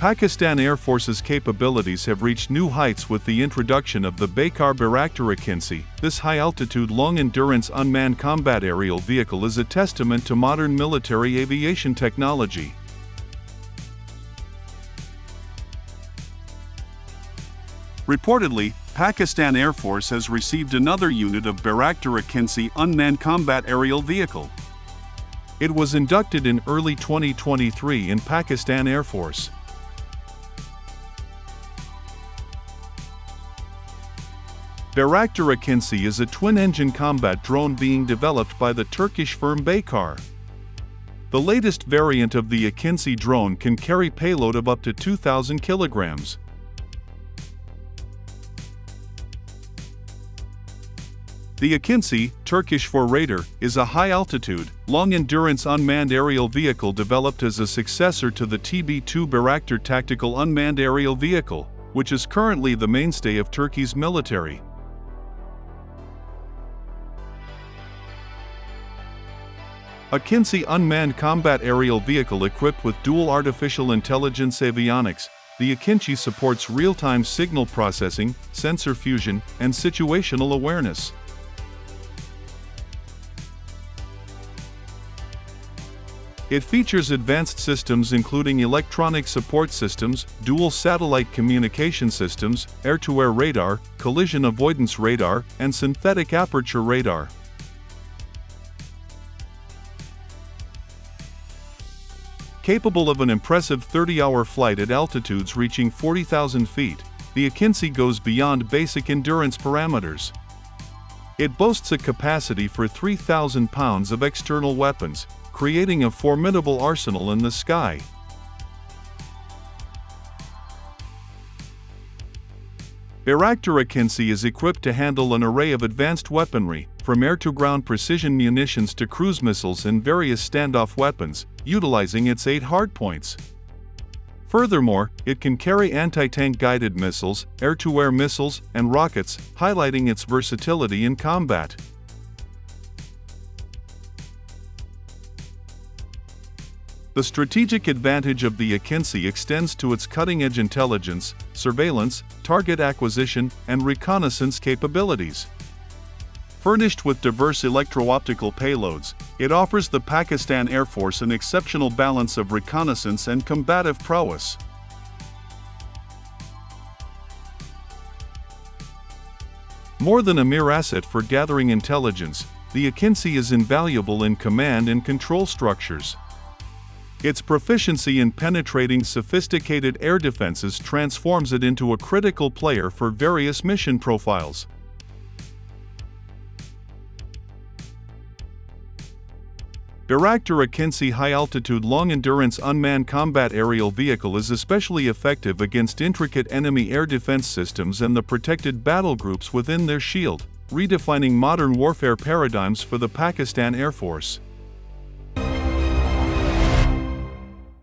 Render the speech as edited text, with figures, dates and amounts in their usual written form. Pakistan Air Force's capabilities have reached new heights with the introduction of the Bayraktar Akinci. This high-altitude, long-endurance unmanned combat aerial vehicle is a testament to modern military aviation technology. Reportedly, Pakistan Air Force has received another unit of Bayraktar Akinci unmanned combat aerial vehicle. It was inducted in early 2023 in Pakistan Air Force. Bayraktar Akinci is a twin-engine combat drone being developed by the Turkish firm Baykar. The latest variant of the Akinci drone can carry payload of up to 2,000 kilograms. The Akinci, Turkish for Raider, is a high-altitude, long-endurance unmanned aerial vehicle developed as a successor to the TB2 Bayraktar tactical unmanned aerial vehicle, which is currently the mainstay of Turkey's military. Akinci unmanned combat aerial vehicle equipped with dual artificial intelligence avionics, the Akinci supports real-time signal processing, sensor fusion, and situational awareness. It features advanced systems including electronic support systems, dual satellite communication systems, air-to-air radar, collision avoidance radar, and synthetic aperture radar. Capable of an impressive 30-hour flight at altitudes reaching 40,000 feet, the Akinci goes beyond basic endurance parameters. It boasts a capacity for 3,000 pounds of external weapons, creating a formidable arsenal in the sky. Bayraktar Akinci is equipped to handle an array of advanced weaponry, from air-to-ground precision munitions to cruise missiles and various standoff weapons, utilizing its 8 hardpoints. Furthermore, it can carry anti-tank guided missiles, air-to-air missiles, and rockets, highlighting its versatility in combat. The strategic advantage of the Akinci extends to its cutting-edge intelligence, surveillance, target acquisition, and reconnaissance capabilities. Furnished with diverse electro-optical payloads, it offers the Pakistan Air Force an exceptional balance of reconnaissance and combative prowess. More than a mere asset for gathering intelligence, the Akinci is invaluable in command and control structures. Its proficiency in penetrating sophisticated air defenses transforms it into a critical player for various mission profiles. Bayraktar Akinci high-altitude long-endurance unmanned combat aerial vehicle is especially effective against intricate enemy air defense systems and the protected battlegroups within their shield, redefining modern warfare paradigms for the Pakistan Air Force.